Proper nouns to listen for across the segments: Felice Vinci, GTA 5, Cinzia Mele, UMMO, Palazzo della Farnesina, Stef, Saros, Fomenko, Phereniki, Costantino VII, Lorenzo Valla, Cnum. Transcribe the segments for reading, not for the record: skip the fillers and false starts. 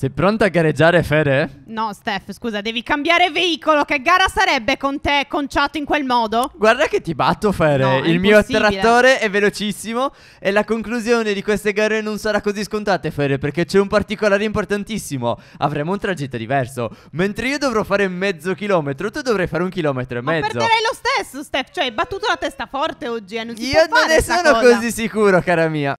Sei pronta a gareggiare, Fere? No, Stef, scusa, devi cambiare veicolo. Che gara sarebbe con te conciato in quel modo? Guarda che ti batto, Fere. No, il mio trattore è velocissimo e la conclusione di queste gare non sarà così scontata, Fere, perché c'è un particolare importantissimo. Avremo un tragitto diverso. Mentre io dovrò fare mezzo chilometro, tu dovrai fare 1,5 km. Ma perderei lo stesso, Stef. Cioè, hai battuto la testa forte oggi e non si può fare questa cosa. Io non ne sono così sicuro, cara mia.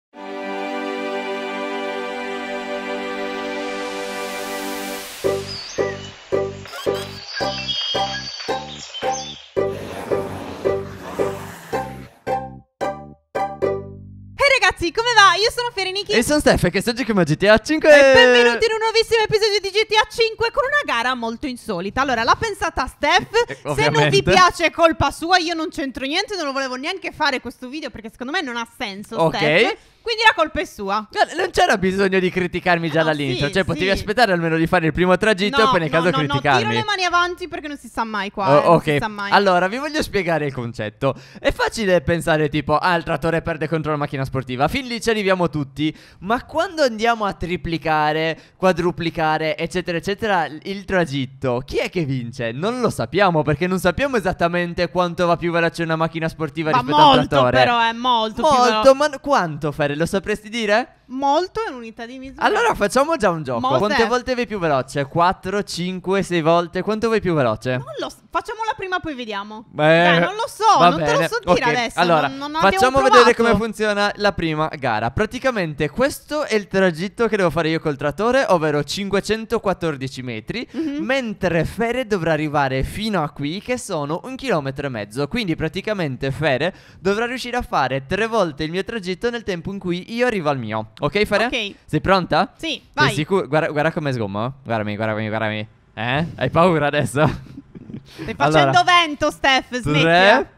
Come va? Io sono Phereniki e sono Stef, che sto giocando a GTA 5 e benvenuti in un nuovissimo episodio di GTA 5 con una gara molto insolita. Allora, l'ha pensata Stef, se non vi piace è colpa sua, io non c'entro niente, non lo volevo neanche fare questo video perché secondo me non ha senso, Stef. Quindi la colpa è sua. Non c'era bisogno di criticarmi già dall'inizio, sì, cioè potevi aspettare almeno di fare il primo tragitto e poi nel caso criticarmi. No, tiro le mani avanti perché non si sa mai qua. Ok, non si sa mai. Allora vi voglio spiegare il concetto. È facile pensare tipo, ah, il trattore perde contro la macchina sportiva. Fin lì ci arriviamo tutti. Ma quando andiamo a triplicare, quadruplicare, eccetera eccetera, il tragitto, chi è che vince? Non lo sappiamo, perché non sappiamo esattamente quanto va più veloce una macchina sportiva rispetto a un trattore. Ma molto, però, è molto più veloce. Molto, ma quanto, Fere? Lo sapresti dire? Molto è un'unità di misura. Allora facciamo già un gioco. Quante volte vai più veloce? 4, 5, 6 volte? Quanto vai più veloce? Non lo so. Facciamola prima, poi vediamo. Beh, non lo so, non te lo so dire adesso. Allora, non facciamo vedere come funziona la prima gara. Praticamente questo è il tragitto che devo fare io col trattore, ovvero 514 metri, mentre Fere dovrà arrivare fino a qui, che sono 1,5 km. Quindi praticamente Fere dovrà riuscire a fare 3 volte il mio tragitto nel tempo in cui io arrivo al mio. Ok, Fere? Ok. Sei pronta? Sì, vai. Sei sicuro? Guarda come sgommo. Guardami. Hai paura adesso? Stai facendo vento, Stef, smetti. 3,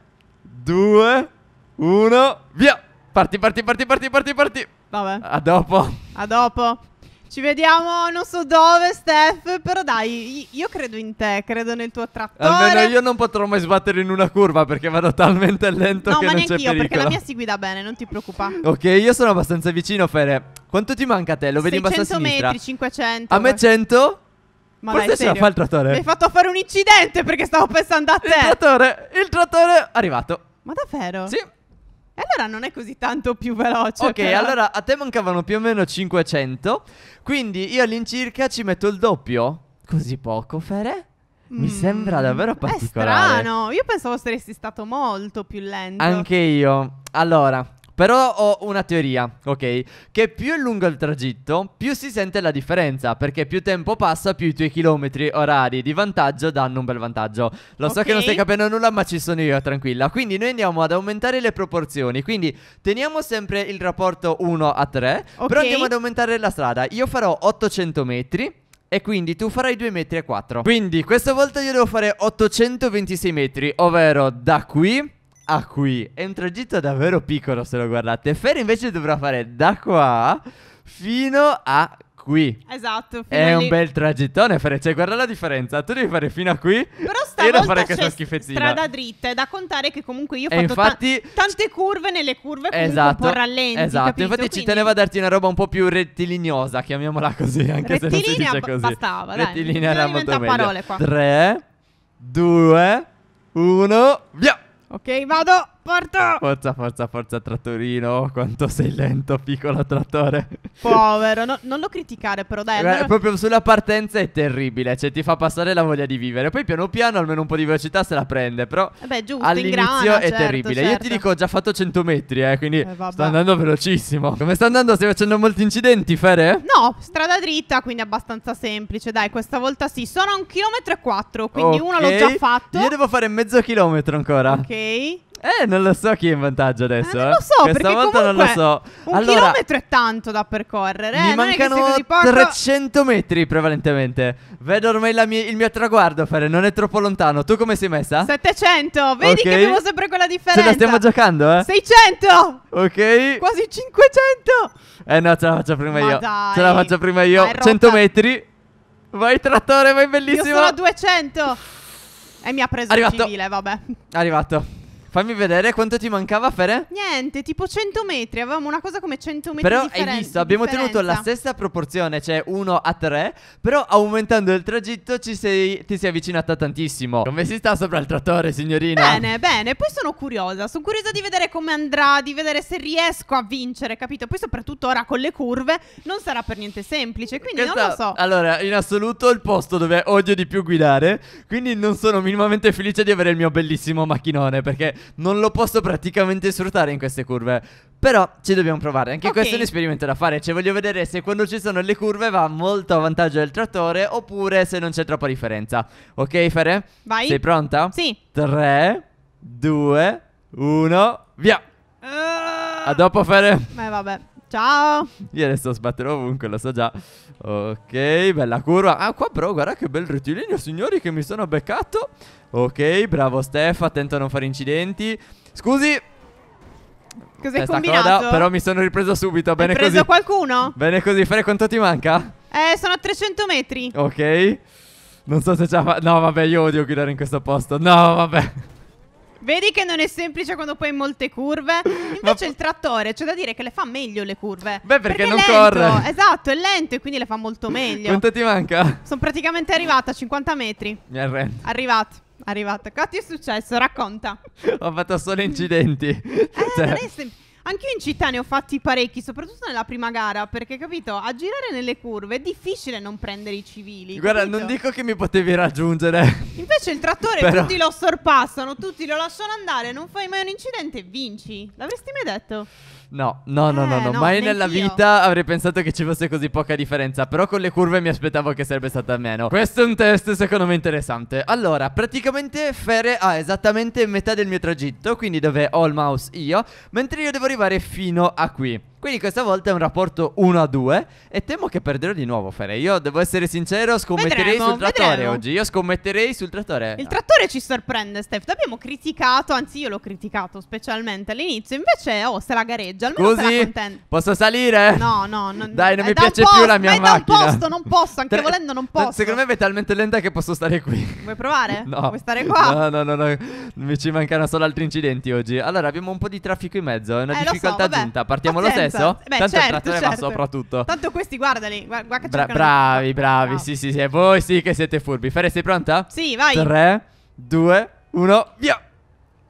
2, 1, via. Parti. Vabbè. A dopo. Ci vediamo, non so dove, Stef, però dai, io credo in te, credo nel tuo trattore. Almeno io non potrò mai sbattere in una curva perché vado talmente lento che non c'è pericolo. No, ma neanche io, perché la mia si guida bene, non ti preoccupare. Ok, io sono abbastanza vicino, Fere. Quanto ti manca a te? Lo vedi in basso a sinistra? 600 metri, 500. A me 100? Ma forse ce la fa il trattore. Mi hai fatto fare un incidente perché stavo pensando a te. Il trattore è arrivato. Ma davvero? Sì. E allora non è così tanto più veloce. Ok, però allora a te mancavano più o meno 500. Quindi io all'incirca ci metto il doppio. Così poco, Fere? Mi sembra davvero particolare. È strano, io pensavo saresti stato molto più lento. Anche io. Allora, però ho una teoria, ok? Che più è lungo il tragitto, più si sente la differenza, perché più tempo passa, più i tuoi chilometri orari di vantaggio danno un bel vantaggio. Lo so che non stai capendo nulla, ma ci sono io, tranquilla. Quindi noi andiamo ad aumentare le proporzioni. Quindi teniamo sempre il rapporto 1 a 3, però andiamo ad aumentare la strada. Io farò 800 metri e quindi tu farai 2,4 metri. Quindi questa volta io devo fare 826 metri, ovvero da qui a qui. È un tragitto davvero piccolo se lo guardate. Fere invece dovrà fare da qua fino a qui. Esatto. È un bel tragittone, Fere. Cioè, guarda la differenza. Tu devi fare fino a qui. Però stavolta c'è strada dritta. È da contare che comunque io ho fatto tante curve. Nelle curve comunque un po' rallenti. Esatto, capito? Infatti ci tenevo a darti una roba un po' più rettiliniosa, chiamiamola così, anche se non si dice così. Bastava, dai. Rettilinea era molto meglio. 3 2 1, via. Ok, vado, porto! Forza, trattorino, quanto sei lento, piccolo trattore. Povero, non lo criticare però, dai. Allora, proprio sulla partenza è terribile, cioè ti fa passare la voglia di vivere. Poi piano piano almeno un po' di velocità se la prende, però giusto, all'inizio è terribile. Certo. Io ti dico, ho già fatto 100 metri, quindi sto andando velocissimo. Come sta andando? Stai facendo molti incidenti, Fere? No, strada dritta, quindi abbastanza semplice, dai, questa volta sì. Sono 1,4 km, quindi uno l'ho già fatto. Io devo fare mezzo chilometro ancora. Ok. Non lo so chi è in vantaggio adesso. Non lo so, questa volta non lo so. Un chilometro è tanto da percorrere. Mi mancano 300 metri prevalentemente. Vedo ormai il mio traguardo, Fere. Non è troppo lontano. Tu come sei messa? 700. Vedi che abbiamo sempre quella differenza. Ce la stiamo giocando, 600. Ok. Quasi 500. No, ce la faccio prima io. Dai. Ce la faccio prima io. 100 metri. Vai trattore, vai bellissimo. Io sono a 200. E mi ha preso il civile, vabbè. Arrivato. Fammi vedere quanto ti mancava, Fere. Niente, tipo 100 metri. Avevamo una cosa come 100 metri. Però hai visto, abbiamo tenuto la stessa proporzione, cioè 1 a 3. Però aumentando il tragitto ti sei avvicinata tantissimo. Come si sta sopra il trattore, signorina? Bene, bene. Poi sono curiosa. Sono curiosa di vedere come andrà, di vedere se riesco a vincere, capito? Poi soprattutto ora con le curve non sarà per niente semplice, quindi non lo so. Allora, in assoluto il posto dove odio di più guidare, quindi non sono minimamente felice di avere il mio bellissimo macchinone, perché non lo posso praticamente sfruttare in queste curve. Però ci dobbiamo provare. Anche questo è un esperimento da fare. Cioè voglio vedere se quando ci sono le curve va molto a vantaggio del trattore, oppure se non c'è troppa differenza. Ok, Fere? Vai. Sei pronta? Sì. 3, 2, 1, via. A dopo, Fere. Beh, vabbè. Ciao. Io adesso sbatterò ovunque, lo so già. Ok, bella curva. Ah, qua però guarda che bel rettilineo, signori, che mi sono beccato. Ok, bravo Stef, attento a non fare incidenti. Scusi. Cos'hai combinato? Coda, però mi sono ripreso subito. Bene così. Hai preso qualcuno? Bene così, Fere, quanto ti manca? Sono a 300 metri. Ok. Non so se ce la fa... No, vabbè, io odio guidare in questo posto. No, vabbè. Vedi che non è semplice quando poi in molte curve. Invece il trattore, c'è da dire che le fa meglio le curve. Beh, perché non corre. Esatto, è lento e quindi le fa molto meglio. Quanto ti manca? Sono praticamente arrivata a 50 metri. Mi arrendo. Arrivata. Arrivata. Cosa ti è successo? Racconta. Ho fatto solo incidenti. Cioè... non è semplice. Anch'io in città ne ho fatti parecchi, soprattutto nella prima gara, perché, capito, a girare nelle curve è difficile non prendere i civili. Guarda, capito? Non dico che mi potevi raggiungere. Invece il trattore però... tutti lo sorpassano, tutti lo lasciano andare, non fai mai un incidente e vinci. L'avresti mai detto? No, no, no, no, no. Mai nella vita avrei pensato che ci fosse così poca differenza. Però con le curve mi aspettavo che sarebbe stata meno. Questo è un test secondo me interessante. Allora, praticamente Fere ha esattamente metà del mio tragitto, quindi dove ho il mouse io, mentre io devo arrivare fino a qui. Quindi questa volta è un rapporto 1 a 2. E temo che perderò di nuovo, Fere. Io devo essere sincero, scommetterei sul trattore oggi. Io scommetterei sul trattore. Il trattore ci sorprende, Stef. L'abbiamo criticato, anzi io l'ho criticato specialmente all'inizio. Invece, oh, se la gareggia, almeno sarà contento. Posso salire? No, no, no. Dai, non mi piace più la mia macchina. Ma è da un posto, non posso, anche volendo non posso. Secondo me è talmente lenta che posso stare qui. Vuoi provare? No. Vuoi stare qua? No, no, no, no. Mi ci mancano solo altri incidenti oggi. Allora, abbiamo un po' di traffico in mezzo. È una difficoltà aggiunta. Partiamo lo stesso. Beh, tanto certo, il trattore va sopra tutto. Tanto questi guardali, guarda che bravi, bravi, sì, sì, sì. E voi sì che siete furbi. Fere, sei pronta? Sì, vai. 3, 2, 1, via.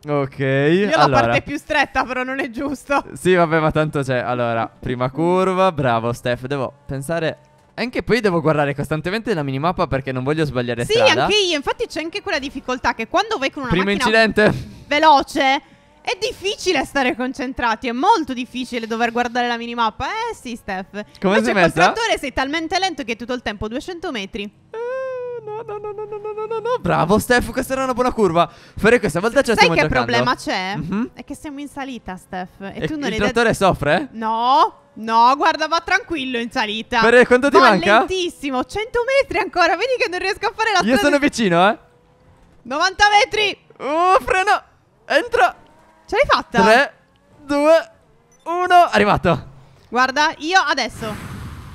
Ok. Io allora, la parte più stretta però non è giusto. Sì, vabbè, ma tanto c'è. Allora, prima curva, bravo Stef. Devo pensare... anche poi devo guardare costantemente la minimappa perché non voglio sbagliare strada. Sì, anche io. Infatti c'è anche quella difficoltà che quando vai con una macchina veloce... è difficile stare concentrati, è molto difficile dover guardare la minimappa. Eh sì, Stef. Come invece col trattore sei talmente lento che tutto il tempo 200 metri. No, no, no, no, no, no, no, no. Bravo, Stef, questa era una buona curva. Fare questa volta ce la stiamo giocando. Sai che problema c'è? È che siamo in salita, Stef. E tu non il trattore soffre? No. No, guarda, va tranquillo in salita. Per quanto ti manca? Lentissimo, 100 metri ancora. Vedi che non riesco a fare la strada. Io sono vicino, eh. 90 metri. Freno. Entra. Ce l'hai fatta? 3, 2, 1. Arrivato. Guarda, io adesso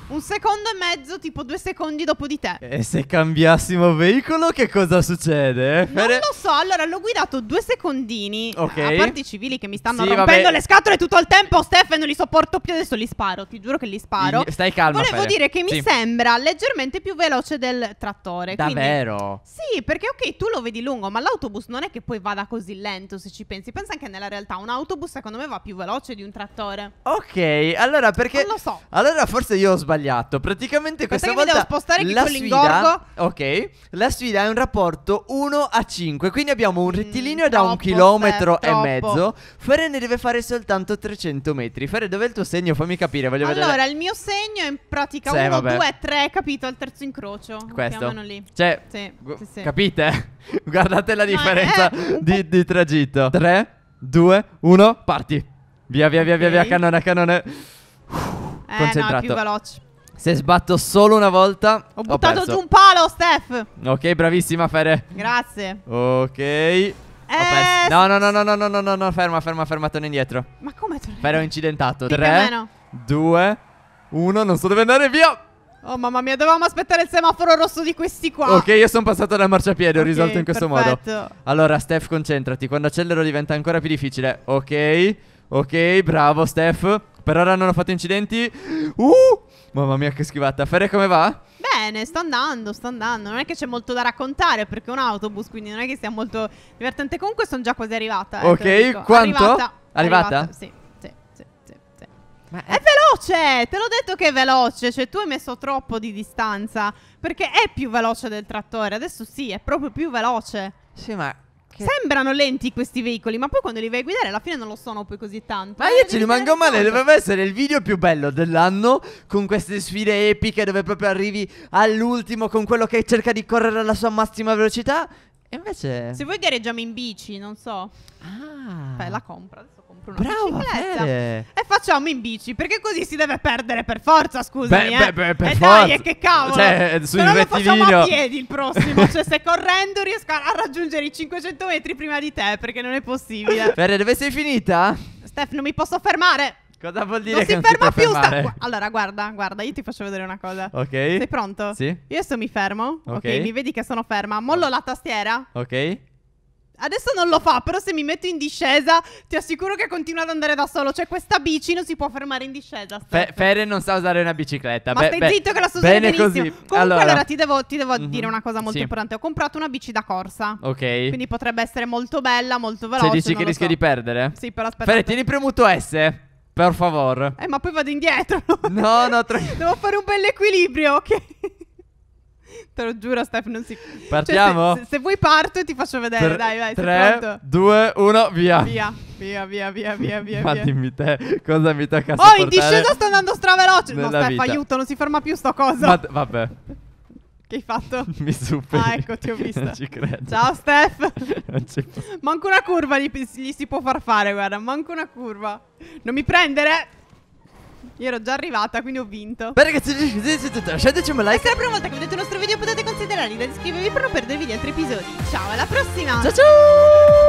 1 secondo e mezzo, tipo 2 secondi dopo di te. E se cambiassimo veicolo che cosa succede? Non lo so, allora l'ho guidato 2 secondini. Ok. A parte i civili che mi stanno rompendo le scatole tutto il tempo, Stef, non li sopporto più. Adesso li sparo, ti giuro che li sparo. Stai calma. Volevo dire che mi sembra leggermente più veloce del trattore. Davvero? Sì, perché ok, tu lo vedi lungo, ma l'autobus non è che poi vada così lento se ci pensi. Pensa anche nella realtà, un autobus secondo me va più veloce di un trattore. Ok, allora perché... non lo so. Allora forse io ho sbagliato. Praticamente questa volta devo spostare la sfida, ok, la sfida è un rapporto 1 a 5. Quindi abbiamo un rettilineo da 1,5 km. Fere ne deve fare soltanto 300 metri. Fere, dov'è il tuo segno? Fammi capire, voglio vedere. Allora il mio segno è in pratica 1, 2, 3, capito? Al terzo incrocio. Questo lì. Cioè capite? Guardate la differenza di tragitto. 3, 2, 1, parti. Via via via via via. Cannone, cannone. Concentrato. No, più veloce. Se sbatto solo una volta ho buttato giù un palo, Stef. Ok, bravissima, Fere. Grazie. Ok. No, no, no, no, no, no, no, no. Ferma, ferma, ferma, torna indietro. Ma come torna? Fere, ho incidentato. 3, 2, 1, non so dove andare, via. Oh mamma mia, dovevamo aspettare il semaforo rosso di questi qua. Ok, io sono passato dal marciapiede, ho risolto in questo modo. Allora Stef, concentrati, quando accelero diventa ancora più difficile. Ok, ok, bravo Stef. Per ora non ho fatto incidenti. Mamma mia che schivata. Fere, come va? Bene, sto andando, non è che c'è molto da raccontare perché è un autobus, quindi non è che sia molto divertente. Comunque sono già quasi arrivata. Ok, quanto? Arrivata? Sì. Ma è veloce, te l'ho detto che è veloce. Cioè tu hai messo troppo di distanza, perché è più veloce del trattore. Adesso sì, è proprio più veloce. Sì, ma che... sembrano lenti questi veicoli, ma poi quando li vai a guidare alla fine non lo sono poi così tanto. Ma io ci rimango male, doveva essere il video più bello dell'anno, con queste sfide epiche dove proprio arrivi all'ultimo con quello che cerca di correre alla sua massima velocità. E invece... se vuoi gareggiamo in bici, non so. Ah, fai la compra adesso. Brava, e facciamo in bici, perché così si deve perdere per forza, scusami. Per forza. Dai, che cavolo. Cioè, sui rettivini. Però lo facciamo a piedi il prossimo. Cioè, se correndo riesco a raggiungere i 500 metri prima di te, perché non è possibile. Ferre, dove sei finita? Stef, non mi posso fermare. Cosa vuol dire? Non si ferma più. Allora, guarda, io ti faccio vedere una cosa. Ok. Sei pronto? Sì. Io adesso mi fermo. Ok. Mi vedi che sono ferma. Mollo la tastiera. Ok. Adesso non lo fa, però se mi metto in discesa ti assicuro che continua ad andare da solo. Cioè questa bici non si può fermare in discesa. Fere non sa usare una bicicletta. Ma stai zitto che la so usare benissimo. Comunque allora ti devo dire una cosa molto importante. Ho comprato una bici da corsa. Ok. Quindi potrebbe essere molto bella, molto veloce. Se dici che rischia di perdere? Sì, però aspetta. Fere, tieni premuto S, per favore. Ma poi vado indietro. No, no, devo fare un bel equilibrio, ok? Te lo giuro, Stef, non si... Partiamo? Cioè, se vuoi parto e ti faccio vedere, dai, vai, sei pronto? 3, 2, 1, via! Via. Ma dimmi te, cosa mi tocca sopportare? Oh, in discesa sto andando straveloce! No, Stef, aiuto, non si ferma più sta cosa! Ma vabbè. Che hai fatto? Mi superi. Ah, ecco, ti ho visto. Non ci credo. Ciao, Stef. Manco una curva gli si può far fare, guarda, manco una curva. Non mi prendere! Io ero già arrivata, quindi ho vinto. Beh ragazzi, lasciateci un like. Se è la prima volta che vedete il nostro video potete considerare di iscrivervi per non perdervi gli altri episodi. Ciao, alla prossima. Ciao ciao.